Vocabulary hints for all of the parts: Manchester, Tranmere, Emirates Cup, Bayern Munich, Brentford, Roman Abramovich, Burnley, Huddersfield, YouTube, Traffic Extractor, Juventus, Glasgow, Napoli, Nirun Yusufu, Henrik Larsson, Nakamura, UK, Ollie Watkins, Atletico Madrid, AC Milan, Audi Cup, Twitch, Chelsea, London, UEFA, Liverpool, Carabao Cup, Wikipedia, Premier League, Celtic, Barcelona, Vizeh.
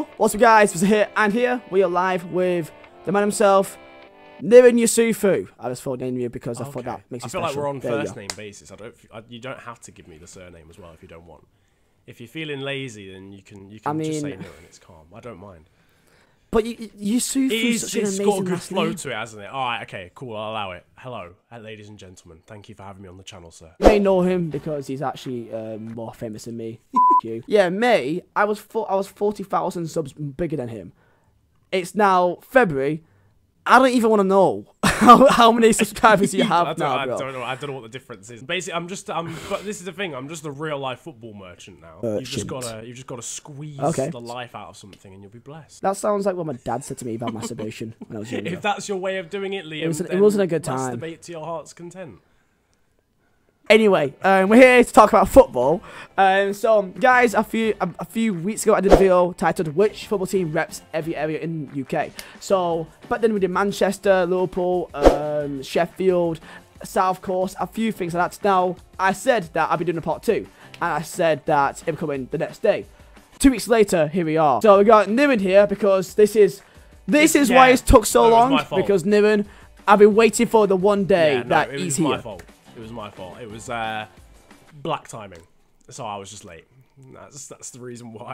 Yo, what's up guys, Vizeh here, and here we are live with the man himself, Nirun Yusufu. I just thought name you because I thought that makes it special. I feel like we're on first name basis. You don't have to give me the surname as well if you don't want. If you're feeling lazy, then you can just say Nirun, and it's calm. I don't mind. But Yusufu's such an amazing last name. It's got a good flow to it, hasn't it? Alright, okay, cool, I'll allow it. Hello, ladies and gentlemen. Thank you for having me on the channel, sir. You may know him because he's actually more famous than me. You. Yeah, May, I was 40,000 subs bigger than him. It's now February. I don't even want to know how many subscribers you have now, bro. I don't know what the difference is. Basically, but this is the thing. I'm just a real life football merchant now. You've just gotta squeeze the life out of something, and you'll be blessed. That sounds like what my dad said to me about masturbation when I was younger. If that's your way of doing it, Liam, it wasn't a good time. Masturbate to your heart's content. Anyway, we're here to talk about football. So, guys, a few weeks ago I did a video titled "Which Football Team Reps Every Area in UK." So, back then we did Manchester, Liverpool, Sheffield, South Coast, a few things like that. Now, I said that I'd be doing a part 2, and I said that it'd be coming the next day. 2 weeks later, here we are. So we got Nirun here because this is why it took so long. Because Nirun, I've been waiting for the one day that he's here. It was my fault. It was black timing, so I was just late. That's the reason why.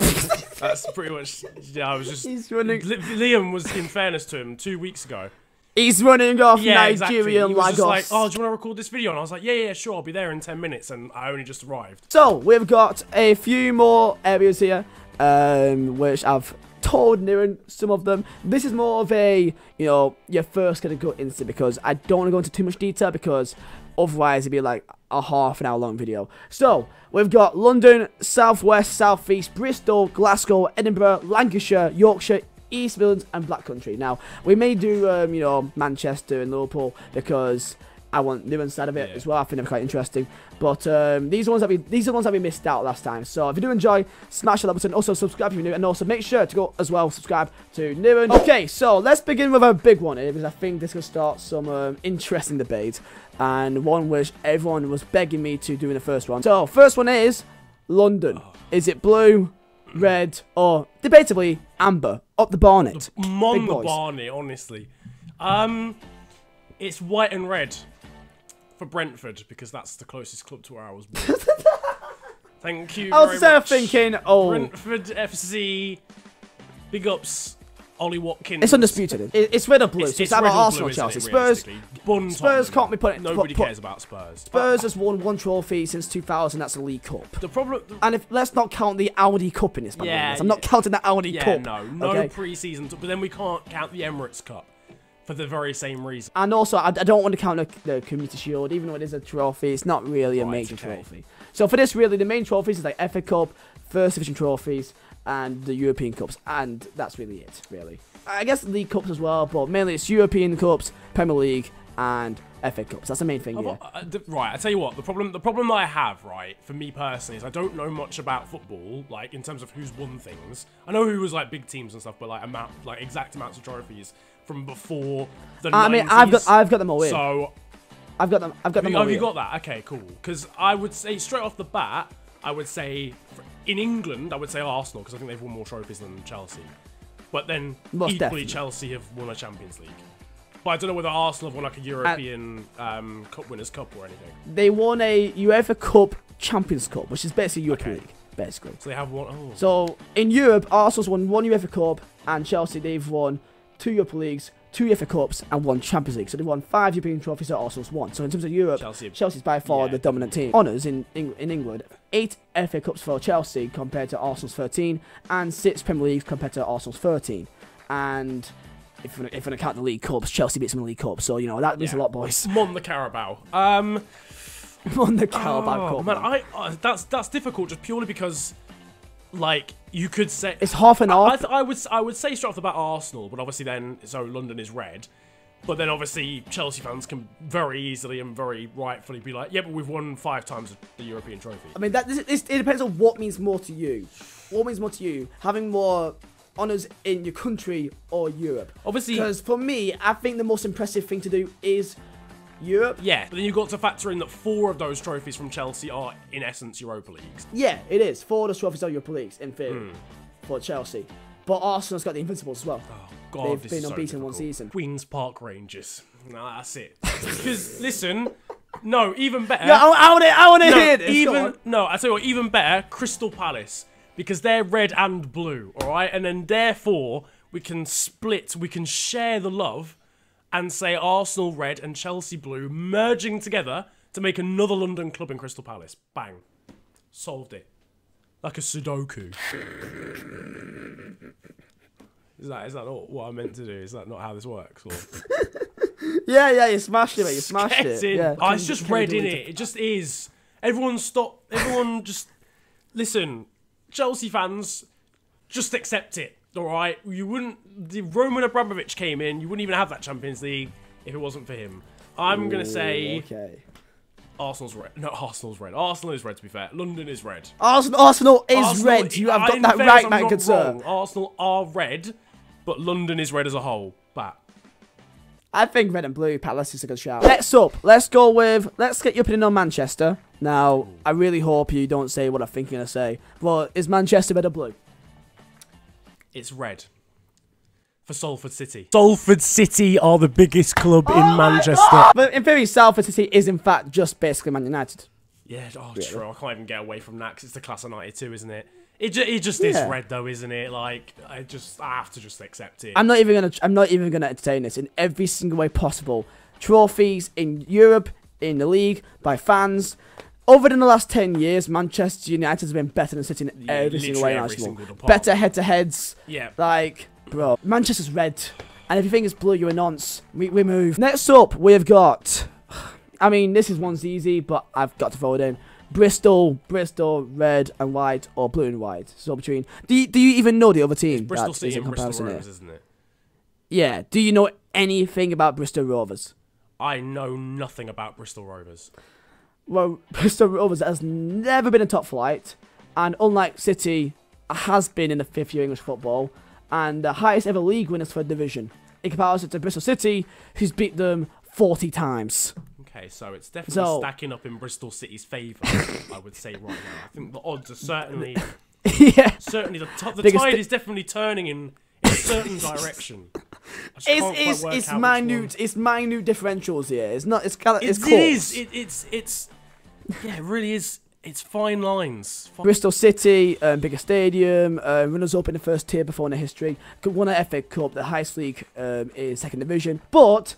That's pretty much. Yeah, I was just. He's running. Liam was, in fairness to him, 2 weeks ago. He's running off Nigerian Lagos. He was like, oh, do you want to record this video? And I was like, yeah, sure, I'll be there in 10 minutes, and I only just arrived. So we've got a few more areas here, which I've told Nirun some of them. This is more of a, you know, your first kind of gut instinct, because I don't want to go into too much detail because otherwise it'd be like a half-an-hour long video. So we've got London, Southwest, Southeast, Bristol, Glasgow, Edinburgh, Lancashire, Yorkshire, East Midlands, and Black Country. Now we may do you know, Manchester and Liverpool because I want Nirun's side of it as well. I think they're quite interesting. But these are the ones that we missed out last time. So if you do enjoy, smash that button. Also subscribe if you're new, and also make sure to go as well subscribe to Nirun. Okay, so let's begin with a big one here because I think this could start some interesting debate, and one which everyone was begging me to do in the first one. So first one is London. Is it blue, red, or debatably amber? Up the Barnet. Mom the Barnet, honestly. It's white and red. For Brentford, because that's the closest club to where I was born. Thank you. I was thinking, oh, Brentford FC, big ups, Ollie Watkins. It's undisputed. It's red or blue. It's about Arsenal, Chelsea, Spurs. Spurs can't be put. Nobody cares about Spurs. Spurs has won one trophy since 2000. That's a League Cup. The problem, let's not count the Audi Cup in this. Yeah, I'm not counting the Audi Cup. Yeah, no pre-season. But then we can't count the Emirates Cup. For the very same reason. And also, I don't want to count the Community Shield, even though it is a trophy. It's not really a major trophy. So for this, really, the main trophies is like FA Cup, First Division trophies, and the European Cups. And that's really it, really. I guess League Cups as well, but mainly it's European Cups, Premier League, and FA Cups. That's the main thing here. Right, I tell you what, the problem that I have, right, for me personally, is I don't know much about football, like, in terms of who's won things. I know who was, like, big teams and stuff, but, like, exact amounts of trophies from before the 90s. I mean, I've got them all in. So I've got them all. Have you got that? Okay, cool. Because I would say straight off the bat, I would say in England, I would say Arsenal, because I think they've won more trophies than Chelsea. But then equally, Chelsea have won a Champions League. But I don't know whether Arsenal have won like a European Cup Winners' Cup or anything. They won a UEFA Cup Champions Cup, which is basically European League. Basically. So they have won. Oh. So in Europe, Arsenal's won one UEFA Cup, and Chelsea, they've won 2 Europa Leagues, 2 UEFA Cups, and 1 Champions League. So they won 5 European trophies that Arsenal's won. So in terms of Europe, Chelsea's by far the dominant team. Honours in England, 8 FA Cups for Chelsea compared to Arsenal's 13, and 6 Premier Leagues compared to Arsenal's 13. And if I count the League Cups, Chelsea beats them in the League Cup. So, you know, that means a lot, boys. Won the Carabao. Won the Carabao Cup. Man, that's difficult just purely because, like, you could say it's half and half. I would say straight off the bat Arsenal, but obviously then London is red, but then obviously Chelsea fans can very easily and very rightfully be like, yeah, but we've won 5 times the European trophy. I mean, it depends on what means more to you. What means more to you, having more honours in your country or Europe? Obviously, because for me, I think the most impressive thing to do is Europe. Yeah, but then you've got to factor in that 4 of those trophies from Chelsea are, in essence, Europa Leagues. Yeah, it is. 4 of those trophies are Europa Leagues, in theory, for Chelsea. But Arsenal's got the Invincibles as well. Oh, God, they've been unbeaten one season. Queen's Park Rangers. Nah, that's it. Because, listen, no, even better. No, I want to hear this. Even, no, I tell you what, even better, Crystal Palace. Because they're red and blue, all right? And then, therefore, we can split, we can share the love and say Arsenal red and Chelsea blue merging together to make another London club in Crystal Palace. Bang. Solved it. Like a Sudoku. Is that not what I meant to do? Is that not how this works? Or... yeah, you smashed it, mate. You smashed it. Yeah. Oh, it's just red, innit? It just is. Everyone stop. Everyone just... Listen, Chelsea fans, just accept it, all right? You wouldn't... The Roman Abramovich came in. You wouldn't even have that Champions League if it wasn't for him. I'm going to say... Okay. Arsenal's red. No, Arsenal's red. Arsenal is red, to be fair. London is red. Arsenal is red. You have got that right, man. Good sir. Arsenal are red, but London is red as a whole. But I think red and blue, Palace is a good shout. Next up, let's go with... Let's get your opinion on Manchester. Now, I really hope you don't say what I think you're going to say. But is Manchester red or blue? It's red. For Salford City. Salford City are the biggest club in Manchester. But in theory, Salford City is in fact just basically Man United. Yeah, oh, really? True. I can't even get away from that because it's the class of 92, isn't it? It just is red though, isn't it? Like, I have to just accept it. I'm not even gonna entertain this in every single way possible. Trophies in Europe, in the league, by fans. Over than the last 10 years, Manchester United has been better than City in every single way in Arsenal. Better head-to-heads. Yeah. Like, bro, Manchester's red. And if you think it's blue, you're a nonce. We move. Next up, we've got... I mean, this is one's easy, but I've got to fold in. Bristol, red and white, or blue and white. So between... Do you even know the other team? It's Bristol City and Bristol Rovers, isn't it? Yeah. Do you know anything about Bristol Rovers? I know nothing about Bristol Rovers. Well, Bristol Rovers has never been a top flight, and unlike City, has been in the 5th year English football, and the highest ever league winners for a division, in comparison to Bristol City, who's beat them 40 times. Okay, so it's definitely stacking up in Bristol City's favour, I would say right now. I think the odds are certainly... yeah. Certainly, the tide is definitely turning in a certain direction. It's minute. It's minute differentials here. It's not... It's... Yeah, it really is. It's fine lines. Bristol City, bigger stadium, runners-up in the first tier before in the history. Won an FA Cup, the highest league is 2nd Division. But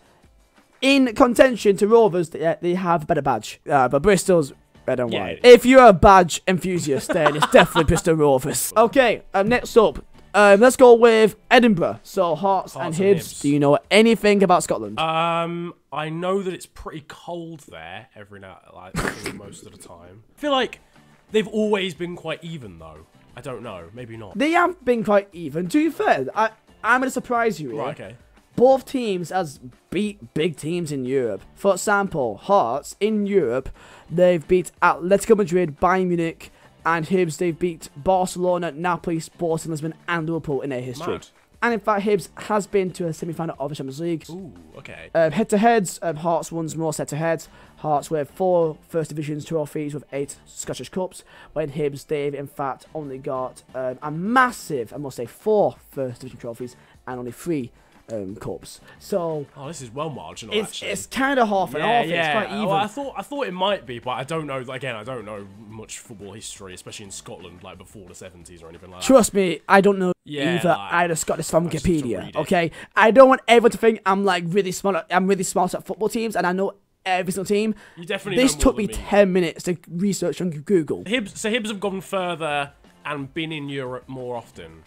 in contention to Rovers, they have a better badge. But Bristol's red and white. If you're a badge enthusiast, then it's definitely Bristol Rovers. Okay, next up. Let's go with Edinburgh. So, Hearts and Hibs. Do you know anything about Scotland? I know that it's pretty cold there every night, like most of the time. I feel like they've always been quite even, though. I don't know. Maybe not. They have been quite even. To be fair, I'm going to surprise you here. Right, okay. Both teams has beat big teams in Europe. For example, Hearts in Europe, they've beat Atletico Madrid, Bayern Munich, and Hibs, they've beat Barcelona, Napoli, Sporting Lisbon, and Liverpool in their history. Mad. And in fact, Hibs has been to a semi-final of the Champions League. Ooh, okay. Head-to-heads, Hearts won more head-to-heads. Hearts with 4 First Divisions trophies with 8 Scottish Cups. When Hibs, they've in fact only got a massive, I must say, 4 First Division trophies and only 3 cups. So this is well marginal. It's kind of half and half. Yeah. It's quite even. Well, I thought it might be, but I don't know. Again, I don't know much football history, especially in Scotland, like before the 70s or anything like that. Trust me, I don't know either. Like, I just got this from Wikipedia. Okay, I don't want everyone to think I'm like really smart. I'm really smart at football teams, and I know every single team. You definitely. This took me 10 minutes to research on Google. Hibs, so Hibs have gone further and been in Europe more often.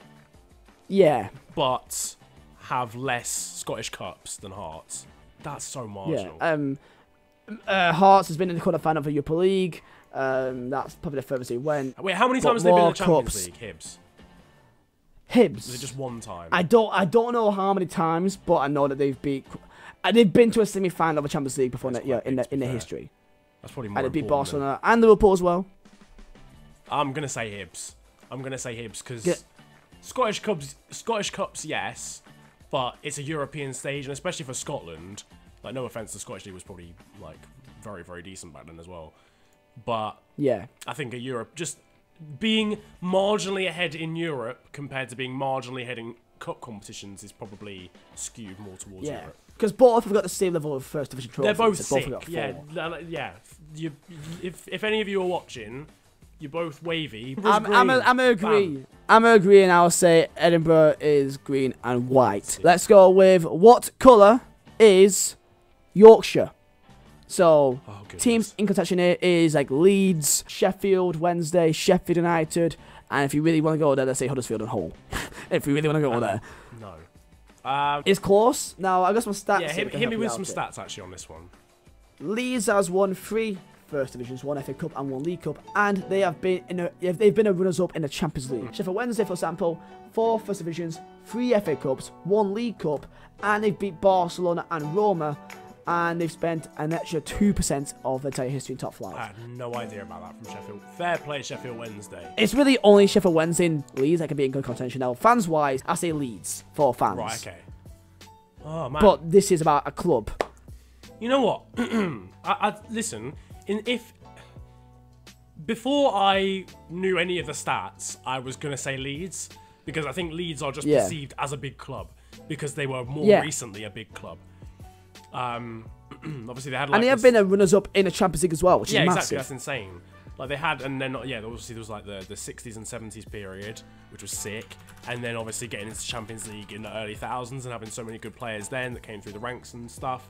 Yeah, but have less Scottish Cups than Hearts. That's so marginal. Yeah, Hearts has been in the quarterfinal of the Europa League. That's probably the furthest they went. Wait, how many times have they been in the Champions League, Hibs? Hibs? Was it just one time? I don't know how many times, but I know that they've been to a semi-final of the Champions League before in their history. That's probably more important. And they beat Barcelona and Liverpool as well. I'm gonna say Hibs. I'm gonna say Hibs because Scottish Cups, yes. But it's a European stage, and especially for Scotland, like no offense, the Scottish League was probably like very, very decent back then as well. But yeah, I think a Europe just being marginally ahead in Europe compared to being marginally ahead in cup competitions is probably skewed more towards Europe. Because both have got the same level of first division trophies. They're both sick. Both yeah. If any of you are watching, you're both wavy. I'm a green. I'll say Edinburgh is green and white. Let's go with what colour is Yorkshire? So teams in contention here is like Leeds, Sheffield Wednesday, Sheffield United, and if you really want to go there, let's say Huddersfield and Hull. If you really want to go there. No. It's close. Now, I got some stats. Yeah, hit me with some stats, actually, on this one. Leeds has won 3 First Divisions, 1 FA Cup and 1 League Cup, and they have been a runners-up in the Champions League. Sheffield Wednesday, for example, 4 First Divisions, 3 FA Cups, 1 League Cup, and they've beat Barcelona and Roma, and they've spent an extra 2% of their entire history in top flight. I had no idea about that from Sheffield. Fair play, Sheffield Wednesday. It's really only Sheffield Wednesday and Leeds that can be in good contention now. Fans-wise, I say Leeds for fans. Right, okay. Oh, man. But this is about a club. You know what? Listen, before I knew any of the stats, I was going to say Leeds, because I think Leeds are just perceived as a big club, because they were more recently a big club. Obviously they had, like, and they have been a runners-up in a Champions League as well, which is massive. Exactly, that's insane. Like they had, and then obviously there was like the 60s and 70s period, which was sick, and then obviously getting into Champions League in the early 1000s and having so many good players then that came through the ranks and stuff.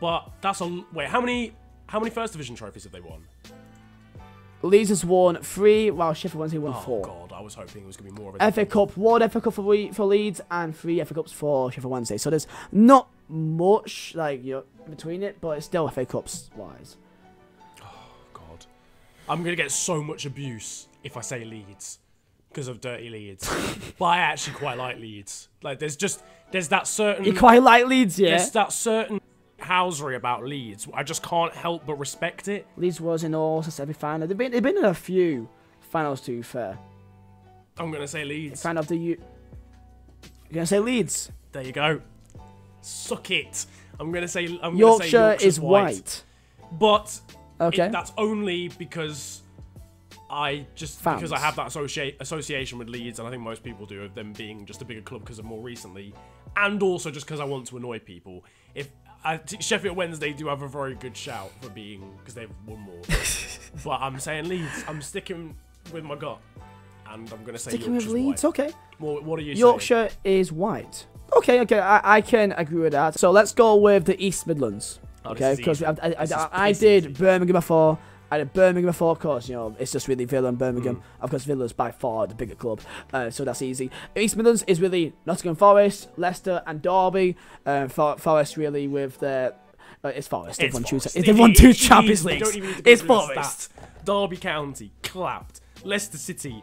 But that's a wait. How many first division trophies have they won? Leeds has won 3, while Sheffield Wednesday won 4. Oh, God, I was hoping it was going to be more of a... FA Cup, 1 FA Cup for Leeds, and 3 FA Cups for Sheffield Wednesday. So there's not much, like, between it, but it's still FA Cups-wise. Oh, God. I'm going to get so much abuse if I say Leeds, because of dirty Leeds. But I actually quite like Leeds. Like, there's that certain... You quite like Leeds, yeah? There's that certain housery about Leeds. I just can't help but respect it. Leeds was in all semi-final. They've been in a few finals, to be fair. I'm gonna say Leeds. Fan of the U. You're gonna say Leeds. There you go. Suck it. I'm gonna say Yorkshire is white. But okay, that's only because I just because I have that association with Leeds, and I think most people do, of them being just a bigger club because of more recently, and also just because I want to annoy people. Sheffield Wednesday do have a very good shout for being, because they've won more. But I'm saying Leeds. I'm sticking with my gut, and I'm going to say sticking with Leeds. White. Okay. Well, what are you saying? Yorkshire is white. Okay, okay, I can agree with that. So let's go with the East Midlands. Oh, okay, because I did Birmingham before. I did Birmingham before, of course. You know, it's just really Villa and Birmingham. Of course, Villa's by far the bigger club, so that's easy. East Midlands is really Nottingham Forest, Leicester, and Derby. Forest really with their it's Forest. They've won two Champions Leagues. It's Forest. Derby County clapped. Leicester City,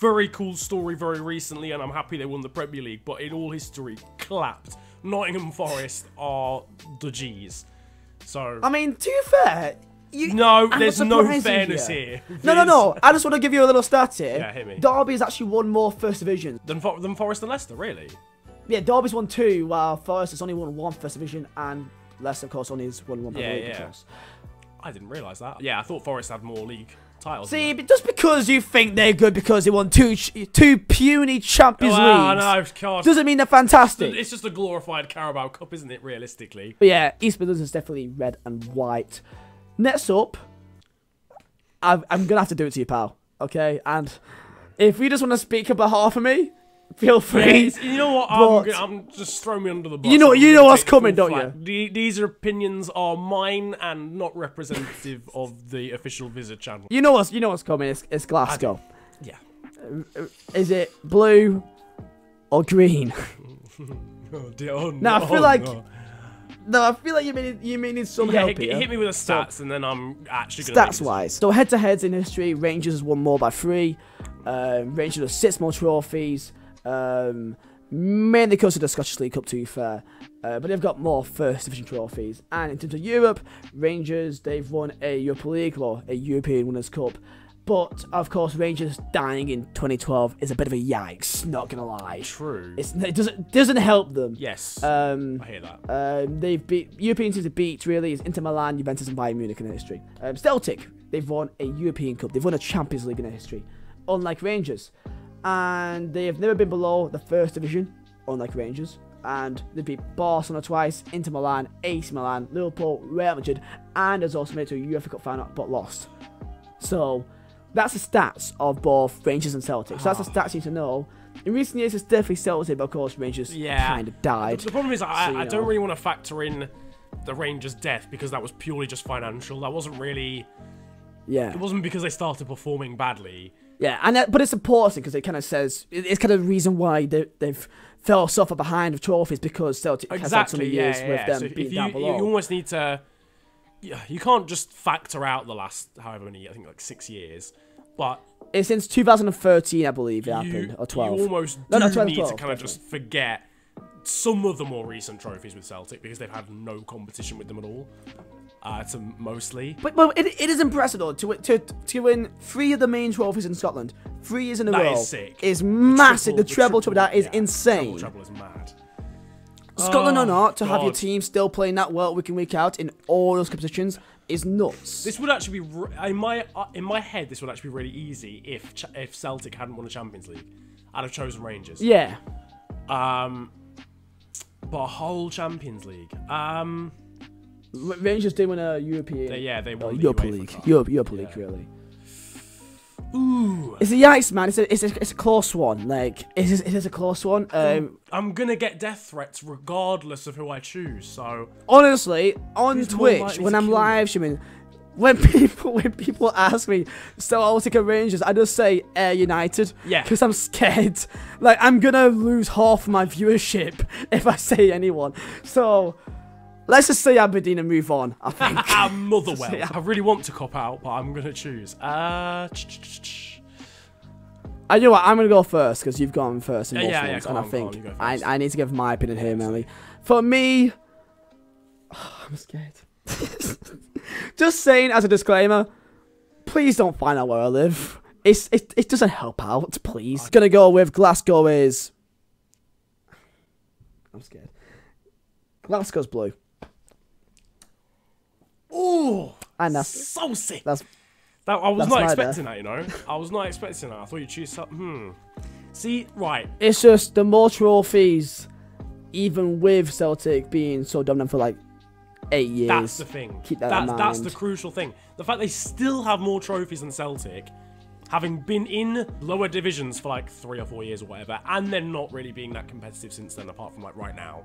very cool story very recently, and I'm happy they won the Premier League. But in all history, clapped. Nottingham Forest are the G's. So I mean, to be fair. There's no fairness here. No. I just want to give you a little stat here. Yeah, hit me. Derby's actually won more First Division than Forest and Leicester, really. Yeah, Derby's won 2, while Forest has only won 1 First Division, and Leicester, of course, only has won 1 Premier League. Yeah. I didn't realise that. Yeah, I thought Forest had more league titles. See, just because you think they're good because they won two puny Champions Leagues doesn't mean they're fantastic. It's just a glorified Carabao Cup, isn't it, realistically? But yeah, East Midlands is definitely red and white. Next up, I'm gonna have to do it to you, pal. Okay, and if you just want to speak on behalf of me, feel free. Yes, you know what? I'm just throwing me under the bus. You know what's coming, don't you? These opinions are mine and not representative of the official Vizeh channel. You know what's coming. It's Glasgow. Is it blue or green? No, I feel like. No, I feel like you may need some help here. Hit me with the stats, and then I'm actually going to... Stats-wise. So head-to-heads in history, Rangers has won more by 3. Rangers has 6 more trophies. Mainly because of the Scottish League Cup, to be fair. But they've got more First Division trophies. And in terms of Europe, Rangers, they've won a Europa League, or a European Winners' Cup. But, of course, Rangers dying in 2012 is a bit of a yikes, not going to lie. True. It doesn't help them. Yes, I hear that. European teams have beat, really, is Inter Milan, Juventus and Bayern Munich in history. Celtic, they've won a European Cup, they've won a Champions League in their history, unlike Rangers. And they have never been below the first division, unlike Rangers. And they beat Barcelona twice, Inter Milan, AC Milan, Liverpool, Real Madrid, and has also made it to a UEFA Cup final but lost. So that's the stats of both Rangers and Celtic. So that's the stats you need to know. In recent years, it's definitely Celtic, but of course, Rangers kind of died. The problem is, I don't really want to factor in the Rangers' death because that was purely just financial. That wasn't really... Yeah. It wasn't because they started performing badly. Yeah, and that, but it's important because it kind of says... It's kind of the reason why they've fell so far behind of trophies, because Celtic has had so many years with them being down below. You almost need to... You can't just factor out the last however many, I think like 6 years. But it's since 2013, I believe, it happened, or 12. You almost need to kind of just forget some of the more recent trophies with Celtic because they've had no competition with them at all, to mostly. But it is impressive, though, to win 3 of the main trophies in Scotland, 3 years in a row. That is sick. Is massive. The treble, that is insane. The treble is mad. Scotland or not, to have your team still playing that well week in, week out in all those competitions is nuts. This would actually be, in my head, this would actually be really easy if Celtic hadn't won a Champions League. I'd have chosen Rangers. Yeah. But a whole Champions League. Rangers did win a European. They won the Europa League. Europa League, really. Ooh. It's a yikes, man. It's a close one. Like, it is a close one. I'm gonna get death threats regardless of who I choose. So honestly, on Twitch when I'm live streaming, when people ask me, so I'll take a Rangers, I just say Air United. Yeah. Because I'm scared. Like, I'm gonna lose half my viewership if I say anyone. So let's just say Aberdeen and move on, I think. Motherwell. I really want to cop out, but I'm going to choose. I know what, I'm going to go first, because you've gone first in both ones, and I need to give my opinion here, mainly. For me, I'm scared. Just saying, as a disclaimer, please don't find out where I live. It doesn't help out, please. I'm going to go with Glasgow is... I'm scared. Glasgow's blue. Oh, and that's so sick. I was not expecting that, you know. I was not expecting that. I thought you'd choose something. See, right. It's just the more trophies, even with Celtic being so dominant for like 8 years. That's the thing. Keep that in mind. That's the crucial thing. The fact they still have more trophies than Celtic, having been in lower divisions for like 3 or 4 years or whatever, and then not really being that competitive since then, apart from like right now.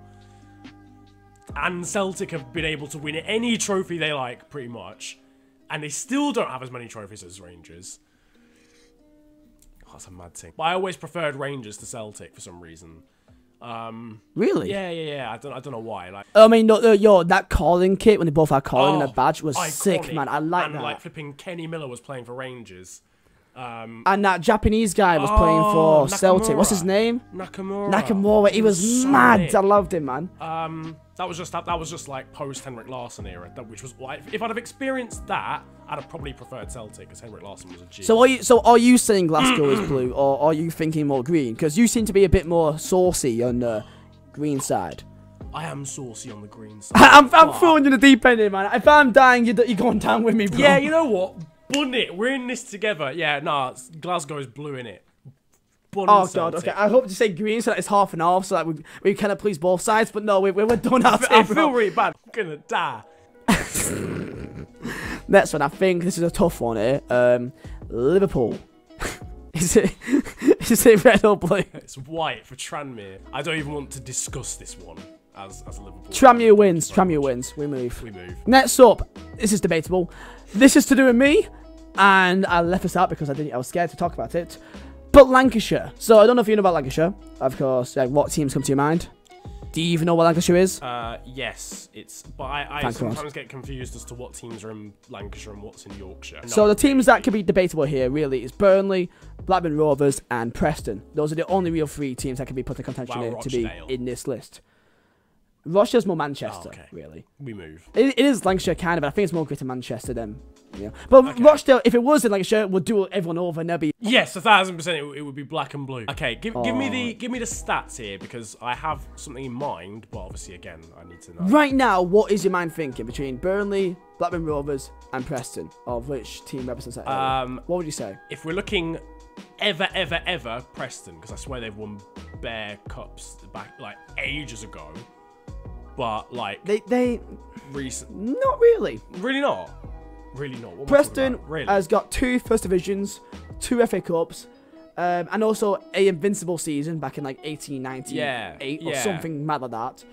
And Celtic have been able to win any trophy they like, pretty much. And they still don't have as many trophies as Rangers. Oh, that's a mad thing. But I always preferred Rangers to Celtic for some reason. Really? Yeah. I don't know why. Like, I mean, no, yo, that calling kit when they both had calling and a badge was iconic. Sick, man. I like that. And like flipping Kenny Miller was playing for Rangers. And that Japanese guy was playing for Nakamura. Celtic. What's his name? Nakamura. He was so mad. Sick. I loved him, man. That was just like post Henrik Larsson era, which was like, if I'd have experienced that, I'd have probably preferred Celtic because Henrik Larsson was a G. So are you saying Glasgow is blue, or are you thinking more green? Because you seem to be a bit more saucy on the green side. I am saucy on the green side. I'm throwing you the deep end here, man. If I'm dying, you're going down with me, bro. Yeah, you know what? Bun it. We're in this together. Yeah, nah, Glasgow is blue, innit? Bun oh, Celtic. God, okay. I hope to say green so that it's half and half, so that we kind of please both sides, but no, we don't have to. I feel really bad. I'm gonna die. Next one, I think this is a tough one here. Liverpool. Is it red or blue? It's white for Tranmere. I don't even want to discuss this one as Liverpool. Tranmere wins. Tranmere wins. We move. We move. Next up, this is debatable. This is to do with me, and I left this out because I was scared to talk about it. But Lancashire. So I don't know if you know about Lancashire. Of course, like, what teams come to your mind? Do you even know what Lancashire is? Yes, it's. But I sometimes get confused as to what teams are in Lancashire and what's in Yorkshire. No, so the teams that could be debatable here really is Burnley, Blackburn Rovers, and Preston. Those are the only real 3 teams that can be put in contention here to be in this list. Russia's more Manchester, really. We move. It is Lancashire, kind of, but I think it's more Greater Manchester than, you know. But Rochdale, if it was in Lancashire, would do everyone over and there'd be... Yes, 1000% it would be black and blue. Okay, give me the stats here, because I have something in mind, but obviously, again, I need to know. Right now, what is your mind thinking between Burnley, Blackburn Rovers, and Preston, of which team represents that area? What would you say? If we're looking... ever Preston, because I swear they've won bare cups back like ages ago, but like they recent not really not. What Preston really? Has got 2 First Divisions, 2 FA Cups, and also a invincible season back in like 1898 or something mad like that.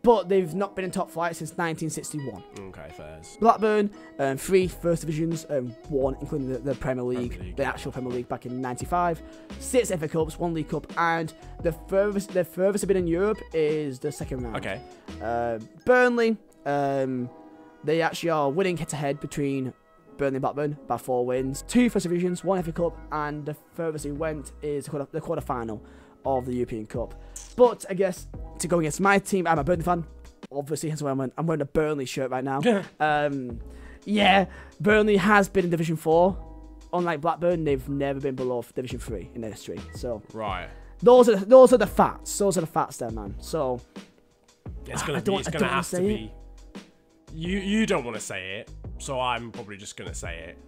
But they've not been in top flight since 1961. Okay, fair. Blackburn, 3 First Divisions, 1 including the actual Premier League back in '95. 6 FA Cups, 1 League Cup, and the furthest they've been in Europe is the 2nd round. Okay. Burnley, they actually are winning head-to-head between Burnley and Blackburn by 4 wins, 2 First Divisions, 1 FA Cup, and the furthest they went is the quarter-final of the European Cup. But I guess to go against my team, I'm a Burnley fan, obviously, hence why I'm wearing a Burnley shirt right now. Yeah, Burnley has been in Division 4. Unlike Blackburn, they've never been below Division 3 in their history. So right, those are the facts. Those are the facts there, man. So it's gonna have to be. You don't want to say it, so I'm probably just gonna say it.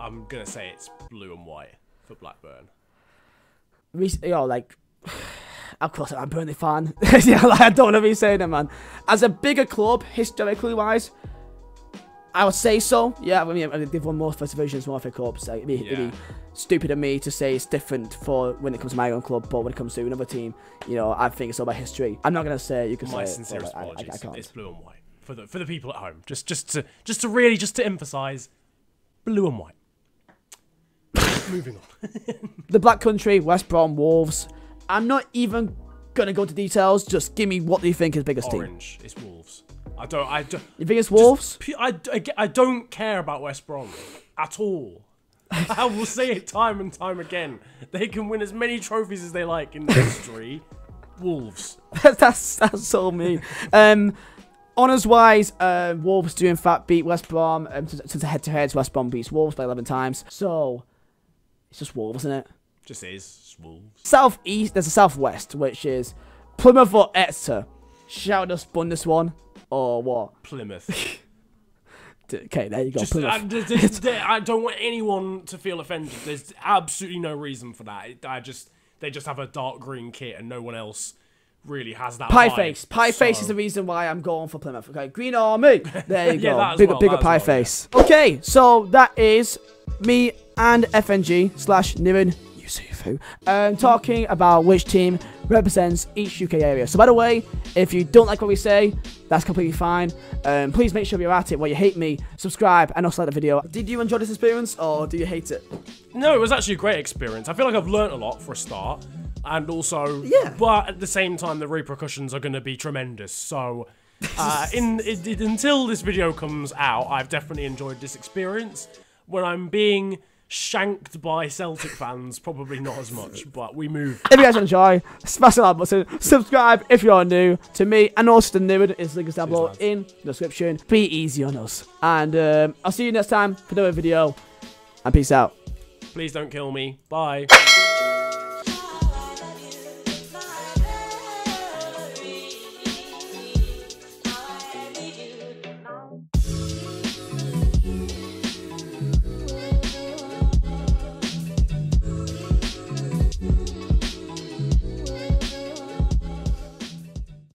I'm gonna say it's blue and white for Blackburn. Of course, I'm a Burnley fan. Yeah, like, I don't know what you're saying there, man. As a bigger club, historically wise, I would say so. Yeah, I mean, they've won more First Divisions, more FA Cups. Like, it'd be stupid of me to say it's different for when it comes to my own club, but when it comes to another team, you know, I think it's all about history. I'm not gonna say you can say. My sincerest apologies. I can't. It's blue and white for the people at home. Just to emphasise, blue and white. Moving on. The Black Country, West Brom, Wolves. I'm not even gonna go into details. Just give me what you think is biggest team. Orange. It's Wolves. I don't. You think it's Wolves? I don't care about West Brom at all. I will say it time and time again. They can win as many trophies as they like in the history. Wolves. that's all me. Honours wise, Wolves do in fact beat West Brom. Since head-to-heads, West Brom beats Wolves by 11 times. So it's just Wolves, isn't it? Just is Wolves. Southeast, there's a Southwest, which is Plymouth or Exeter. Shout us Bundeswan or what? Plymouth. Okay, there you go. Just, I don't want anyone to feel offended. There's absolutely no reason for that. They just have a dark green kit, and no one else really has that. Pie face is the reason why I'm going for Plymouth. Okay, Green Army. There you go. Bigger pie face. Yeah. Okay, so that is me and FNG/Nirun Yusufu talking about which team represents each UK area. So by the way, if you don't like what we say, that's completely fine. Please make sure you're at it while you hate me, subscribe, and also like the video. Did you enjoy this experience or do you hate it? No, it was actually a great experience. I feel like I've learned a lot for a start, and also but at the same time the repercussions are going to be tremendous. So until this video comes out, I've definitely enjoyed this experience. When I'm being shanked by Celtic fans, probably not as much, but we move. If you guys enjoy, smash the like button, subscribe if you are new to me, and also the new is linked down below in the description. Be easy on us, and I'll see you next time for another video, and peace out. Please don't kill me. Bye.